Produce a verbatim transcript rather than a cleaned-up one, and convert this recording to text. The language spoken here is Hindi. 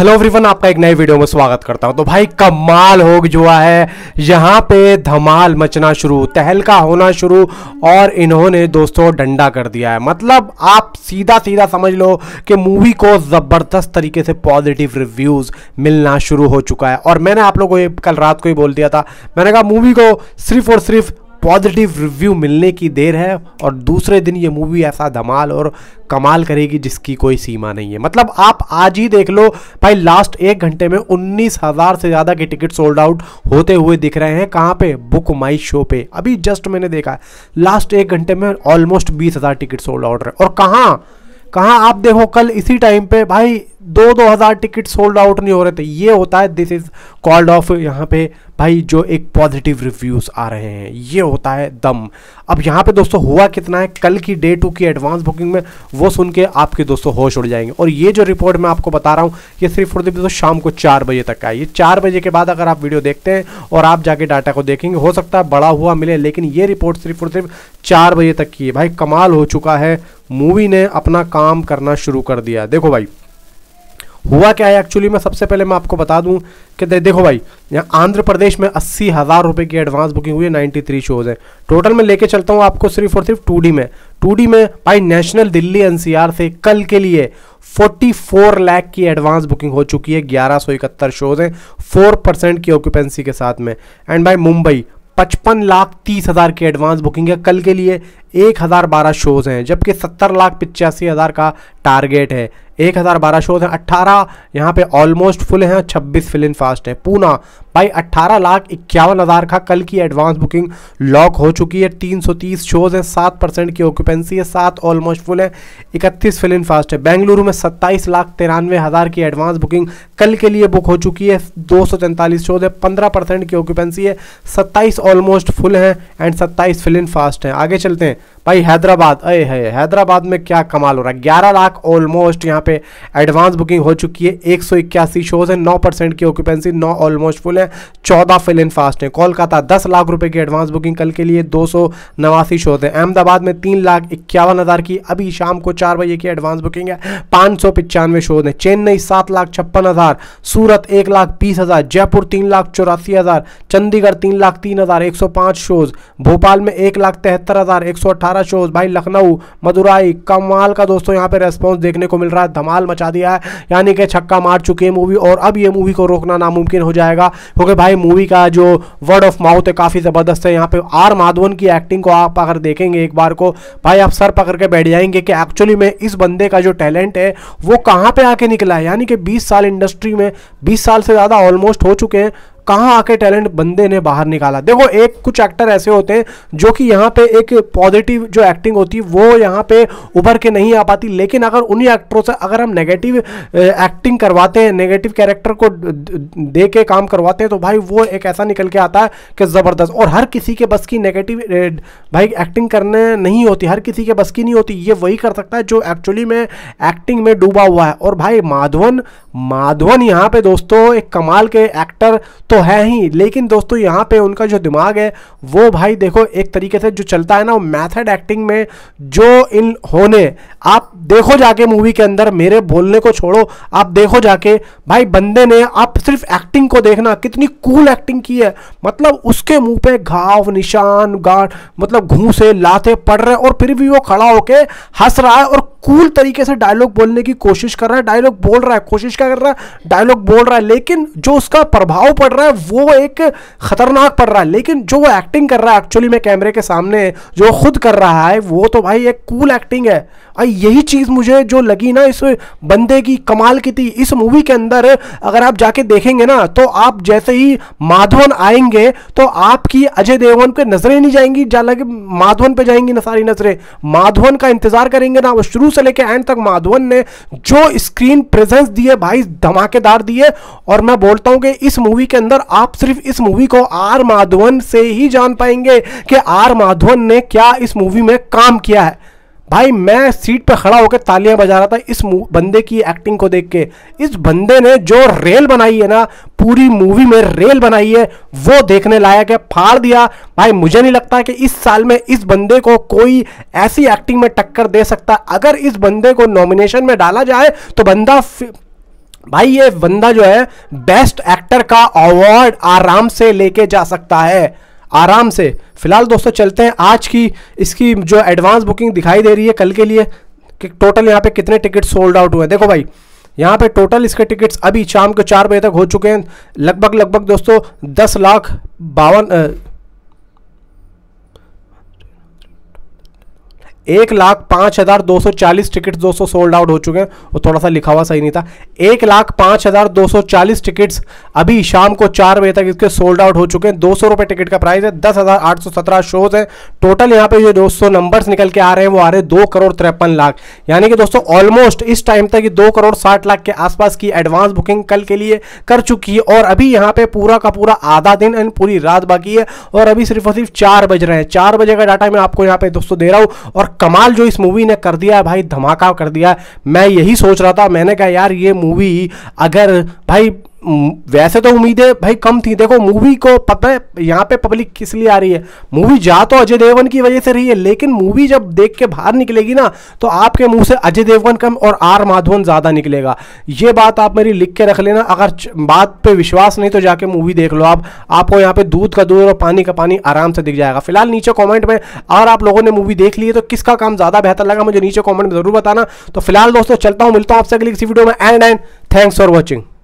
हेलो एवरीवन, आपका एक नए वीडियो में स्वागत करता हूं। तो भाई कमाल हो जुआ है, यहाँ पे धमाल मचना शुरू, तहलका होना शुरू और इन्होंने दोस्तों डंडा कर दिया है। मतलब आप सीधा सीधा समझ लो कि मूवी को ज़बरदस्त तरीके से पॉजिटिव रिव्यूज़ मिलना शुरू हो चुका है। और मैंने आप लोगों को कल रात को ही बोल दिया था, मैंने कहा मूवी को सिर्फ और सिर्फ पॉजिटिव रिव्यू मिलने की देर है और दूसरे दिन ये मूवी ऐसा धमाल और कमाल करेगी जिसकी कोई सीमा नहीं है। मतलब आप आज ही देख लो भाई, लास्ट एक घंटे में उन्नीस हज़ार से ज़्यादा के टिकट सोल्ड आउट होते हुए दिख रहे हैं। कहाँ पे? बुक माई शो पे। अभी जस्ट मैंने देखा है, लास्ट एक घंटे में ऑलमोस्ट बीस हज़ार टिकट सोल्ड आउट रहे। और कहाँ कहाँ आप देखो, कल इसी टाइम पे भाई दो दो हज़ार टिकट सोल्ड आउट नहीं हो रहे थे। ये होता है, दिस इज़ कॉल्ड ऑफ यहाँ पे भाई जो एक पॉजिटिव रिव्यूज़ आ रहे हैं, ये होता है दम। अब यहाँ पे दोस्तों हुआ कितना है, कल की डे टू की एडवांस बुकिंग में वो सुन के आपके दोस्तों होश उड़ जाएंगे। और ये जो रिपोर्ट मैं आपको बता रहा हूँ ये सिर्फ और सिर्फ शाम को चार बजे तक का है। ये चार बजे के बाद अगर आप वीडियो देखते हैं और आप जाके डाटा को देखेंगे, हो सकता है बड़ा हुआ मिले, लेकिन ये रिपोर्ट सिर्फ और सिर्फ चार बजे तक की है। भाई कमाल हो चुका है, मूवी ने अपना काम करना शुरू कर दिया। देखो भाई हुआ क्या है एक्चुअली, मैं सबसे पहले मैं आपको बता दूं कि दे, देखो भाई यहाँ आंध्र प्रदेश में अस्सी हज़ार रुपये की एडवांस बुकिंग हुई है, नाइन्टी थ्री शोज़ हैं टोटल। मैं लेके चलता हूँ आपको सिर्फ और सिर्फ टू डी में। टू डी में भाई नेशनल दिल्ली एनसीआर से कल के लिए चौवालीस लाख की एडवांस बुकिंग हो चुकी है, ग्यारह सौ इकहत्तर शोज़ हैं फोर परसेंट की ऑक्यूपेंसी के साथ में। एंड भाई मुंबई पचपन लाख तीस हज़ार की एडवांस बुकिंग है, कल के लिए एक हज़ार बारह शोज़ हैं, जबकि सत्तर लाख पिचासी हज़ार का टारगेट है। एक हज़ार बारह शोज़ हैं, अट्ठारह यहाँ पे ऑलमोस्ट फुल हैं, छब्बीस फिल इन फास्ट है। पूना भाई अट्ठारह लाख इक्यावन हज़ार का कल की एडवांस बुकिंग लॉक हो चुकी है, तीन सौ तीस शोज़ हैं, सात परसेंट की ऑक्यूपेंसी है, सात ऑलमोस्ट फुल है, इकतीस फिल इन फास्ट है। बेंगलुरु में सत्ताईस लाख तिरानवे हज़ार की एडवांस बुकिंग कल के लिए बुक हो चुकी है, दो सौ तैंतालीस शोज़ है, पंद्रह परसेंट की ऑक्यूपेंसी है, सत्ताईस ऑलमोस्ट फुल हैं एंड सत्ताईस फिल इन फास्ट हैं। आगे चलते हैं भाई हैदराबाद। अरे है हैदराबाद में क्या कमाल हो रहा है, ग्यारह लाख ऑलमोस्ट यहाँ पे एडवांस बुकिंग हो चुकी है, एक सौ इक्यासी शोज़ हैं, नौ परसेंट की ऑक्यूपेंसी, नौ ऑलमोस्ट फुल है, चौदह फिल इन फास्ट हैं। कोलकाता दस लाख रुपए की एडवांस बुकिंग कल के लिए, दो सौ नवासी शोज़ हैं। अहमदाबाद में तीन लाख इक्यावन हज़ार की अभी शाम को चार बजे की एडवांस बुकिंग है, पाँच सौ पचानवे शोज़ हैं। चेन्नई सात लाख छप्पन हज़ार, सूरत एक लाख बीस हज़ार, जयपुर तीन लाख चौरासी हज़ार, चंडीगढ़ तीन लाख तीन हज़ार एक सौ पाँच शोज़, भोपाल में एक लाख तिहत्तर हज़ार एक सौ अठारह शोज़। भाई लखनऊ मदुराई कमाल का दोस्तों यहाँ पे रेस्पॉन्स देखने को मिल रहा है, धमाल मचा दिया है, यानी कि छक्का मार चुकी है मूवी। और अब ये मूवी को रोकना नामुमकिन हो जाएगा, क्योंकि भाई मूवी का जो वर्ड ऑफ माउथ है काफ़ी ज़बरदस्त है। यहाँ पे आर माधवन की एक्टिंग को आप अगर देखेंगे एक बार को, भाई आप सर पकड़ के बैठ जाएंगे कि एक्चुअली में इस बंदे का जो टैलेंट है वो कहाँ पर आके निकला है। यानी कि बीस साल इंडस्ट्री में, बीस साल से ज़्यादा ऑलमोस्ट हो चुके हैं, कहाँ आके टैलेंट बंदे ने बाहर निकाला। देखो एक कुछ एक्टर ऐसे होते हैं जो कि यहाँ पे एक पॉजिटिव जो एक्टिंग होती है वो यहाँ पे उभर के नहीं आ पाती, लेकिन अगर उन्हीं एक्टरों से अगर हम नेगेटिव एक्टिंग करवाते हैं, नेगेटिव कैरेक्टर को दे के काम करवाते हैं, तो भाई वो एक ऐसा निकल के आता है कि ज़बरदस्त। और हर किसी के बस की नेगेटिव भाई एक्टिंग करने नहीं होती, हर किसी के बस की नहीं होती, ये वही कर सकता है जो एक्चुअली में एक्टिंग में डूबा हुआ है। और भाई माधवन माधवन यहाँ पर दोस्तों एक कमाल के एक्टर तो है ही, लेकिन दोस्तों यहाँ पे उनका जो दिमाग है वो भाई देखो एक तरीके से जो चलता है ना, वो मैथड एक्टिंग में जो इन होने आप देखो जाके मूवी के अंदर, मेरे बोलने को छोड़ो, आप देखो जाके भाई बंदे ने, आप सिर्फ एक्टिंग को देखना कितनी कूल एक्टिंग की है। मतलब उसके मुंह पे घाव निशान गांठ, मतलब घूंसे लाते पड़ रहे, और फिर भी वो खड़ा होके हंस रहा है और कूल तरीके से डायलॉग बोलने की कोशिश कर रहा है, डायलॉग बोल रहा है, कोशिश क्या कर रहा है, डायलॉग बोल रहा है, लेकिन जो उसका प्रभाव पड़ रहा है वो एक खतरनाक पड़ रहा है। लेकिन जो वो एक्टिंग कर रहा है एक्चुअली में कैमरे के सामने जो खुद कर रहा है वो तो भाई एक कूल एक्टिंग है। और यही चीज़ मुझे जो लगी ना इस बंदे की कमाल की थी इस मूवी के अंदर। अगर आप जाके देखेंगे ना तो आप जैसे ही माधवन आएंगे तो आपकी अजय देवगन पर नजरें नहीं जाएंगी, जाके माधवन पर जाएंगी ना सारी नजरें, माधवन का इंतजार करेंगे ना। वो शुरू से लेके एंड तक माधवन ने जो स्क्रीन प्रेजेंस दिए भाई धमाकेदार दिए। और मैं बोलता हूं कि इस मूवी के अंदर आप सिर्फ इस मूवी को आर माधवन से ही जान पाएंगे कि आर माधवन ने क्या इस मूवी में काम किया है। भाई मैं सीट पर खड़ा होकर तालियां बजा रहा था इस बंदे की एक्टिंग को देख के। इस बंदे ने जो रेल बनाई है ना, पूरी मूवी में रेल बनाई है, वो देखने लायक है, फाड़ दिया। भाई मुझे नहीं लगता कि इस साल में इस बंदे को कोई ऐसी एक्टिंग में टक्कर दे सकता। अगर इस बंदे को नॉमिनेशन में डाला जाए तो बंदा भाई ये बंदा जो है बेस्ट एक्टर का अवार्ड आराम से लेके जा सकता है, आराम से। फिलहाल दोस्तों चलते हैं आज की इसकी जो एडवांस बुकिंग दिखाई दे रही है कल के लिए कि टोटल यहाँ पे कितने टिकट सोल्ड आउट हुए। देखो भाई यहाँ पे टोटल इसके टिकट्स अभी शाम को चार बजे तक हो चुके हैं लगभग लगभग दोस्तों दस लाख बावन एक लाख पाँच हज़ार दो सौ चालीस टिकट्स दोस्तों सोल्ड आउट हो चुके हैं। वो थोड़ा सा लिखा हुआ सही नहीं था। एक लाख पाँच हज़ार दो सौ चालीस टिकट्स अभी शाम को चार बजे तक इसके सोल्ड आउट हो चुके हैं। दो सौ रुपये टिकट का प्राइस है। दस हज़ार आठ सौ सत्रह शोज़ हैं। टोटल यहाँ पे जो दोस्तों नंबर्स निकल के आ रहे हैं वो आ रहे हैं दो करोड़ तिरपन लाख यानी कि दोस्तों ऑलमोस्ट इस टाइम तक ये दो करोड़ साठ लाख के आसपास की एडवांस बुकिंग कल के लिए कर चुकी है। और अभी यहाँ पे पूरा का पूरा आधा दिन एंड पूरी रात बाकी है और अभी सिर्फ और सिर्फ चार बज रहे हैं। चार बजे का डाटा मैं आपको यहाँ पे दोस्तों दे रहा हूँ। और कमाल जो इस मूवी ने कर दिया है भाई, धमाका कर दिया है। मैं यही सोच रहा था, मैंने कहा यार ये मूवी अगर भाई वैसे तो उम्मीदें भाई कम थी। देखो मूवी को पता है यहाँ पे पब्लिक किस लिए आ रही है। मूवी जा तो अजय देवगन की वजह से रही है लेकिन मूवी जब देख के बाहर निकलेगी ना तो आपके मुंह से अजय देवगन कम और आर माधवन ज़्यादा निकलेगा। ये बात आप मेरी लिख के रख लेना। अगर बात पे विश्वास नहीं तो जाके मूवी देख लो आप, आपको यहाँ पर दूध का दूध और पानी का पानी आराम से दिख जाएगा। फिलहाल नीचे कॉमेंट में अगर आप लोगों ने मूवी देख ली है तो किसका काम ज़्यादा बेहतर लगा मुझे नीचे कॉमेंट में ज़रूर बताना। तो फिलहाल दोस्तों चलता हूँ, मिलता हूँ आपसे अगली किसी वीडियो में। And and thanks for watching.